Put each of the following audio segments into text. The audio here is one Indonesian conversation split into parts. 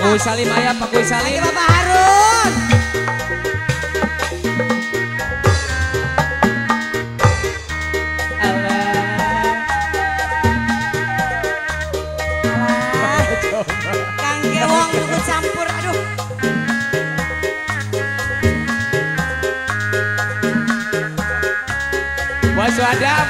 Kuy Salim, ayah Pak Kuy Salim. Lagi Bapak Harun. Kang Gewong ikut campur, aduh. Bos Wadam.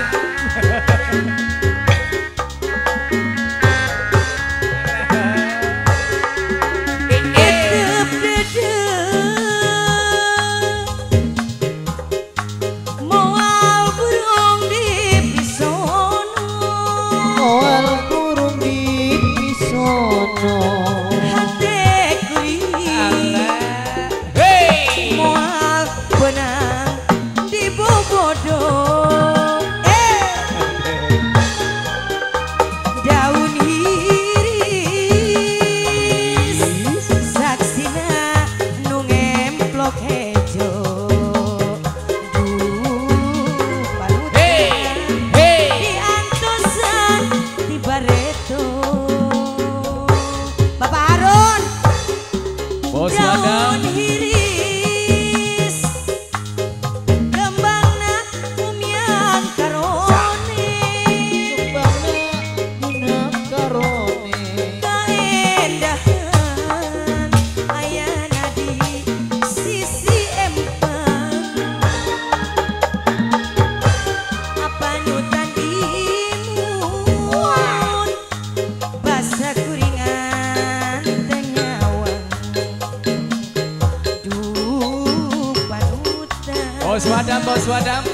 Bos Wadam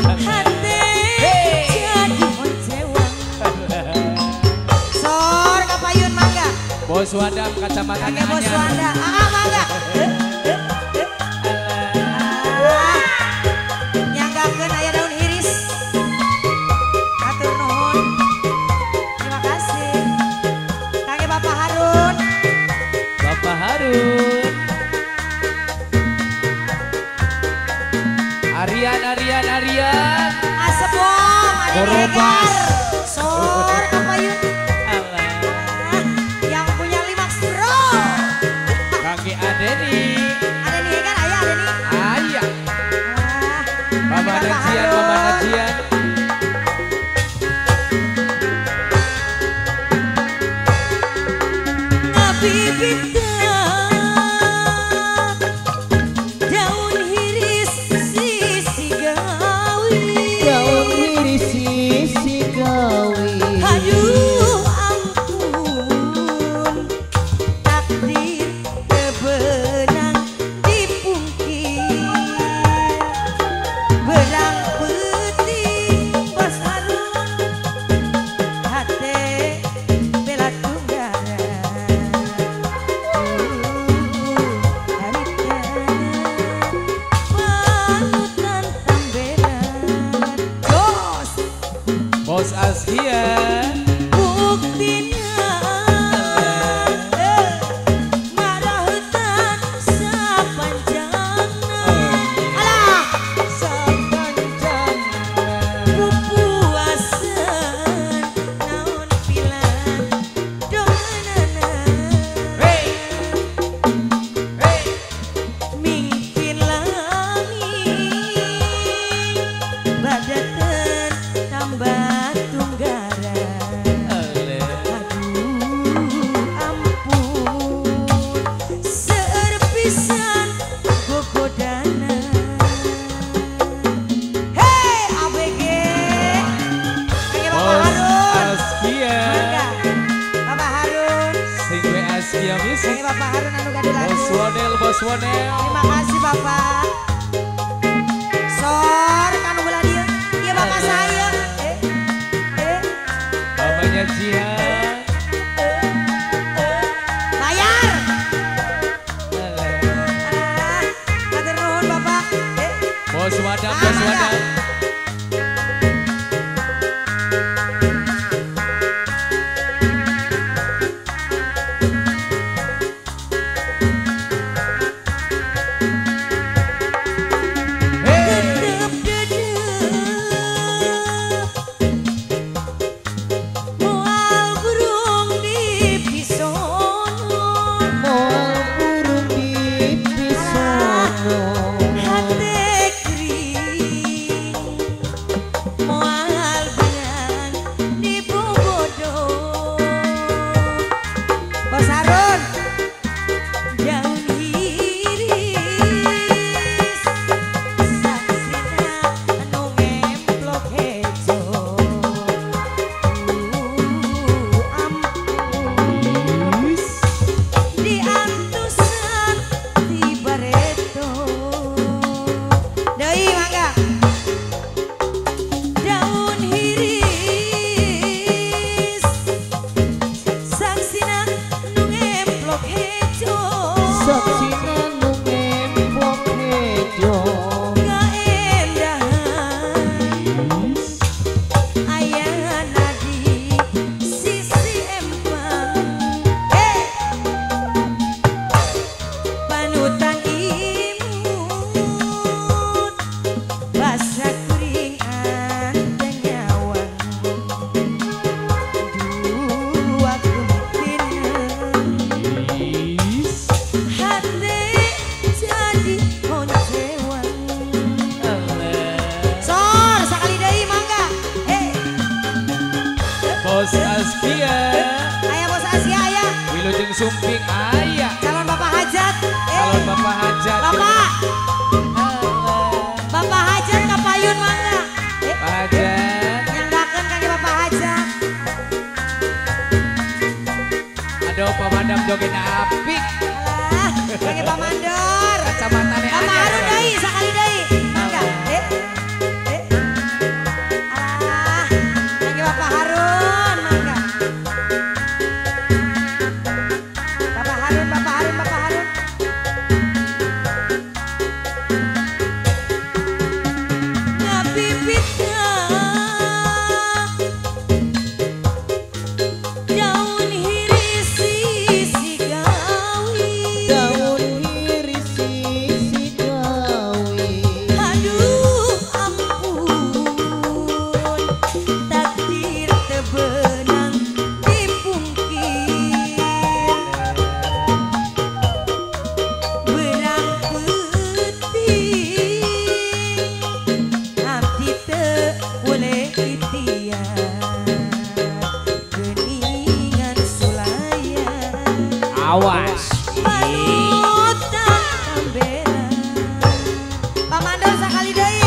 hati jadi mencewang sor kapayun mangga Bos Wadam kacamata kakek Bos Wadam mangga nyanggakeun aya daun iris atur nuhun terima kasih kakek Bapak Harun Arian asep wong korobas sor apa yun yang punya Limax Bro kakek Adeni kan ayah Adeni Bapak Najian tapi terima kasih Bapak. Sor kan ulah dia. Iya Bapak saya. Bapaknya Cia. Bayar. Matur nuwun Bapak. Bos Wadam. Bos Askia. Ayah Bos Askia ayah. Wilujeng Sumping ayah. Calon Bapak Hajat. Calon Bapak Hajat. Bapak. Bapak Hajat kapayun mana? Hajat. Nyendakan kaki Bapak Hajat. Aduh pemandang joget apik. Alah, kaki pamandor. Kacamatane ayah. Bapak Aru dai, sekali dai. Awas Pamandor sekali deh.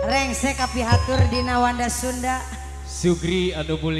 Rengsek api hatur dina Wanda Sunda Sugri anu mulia.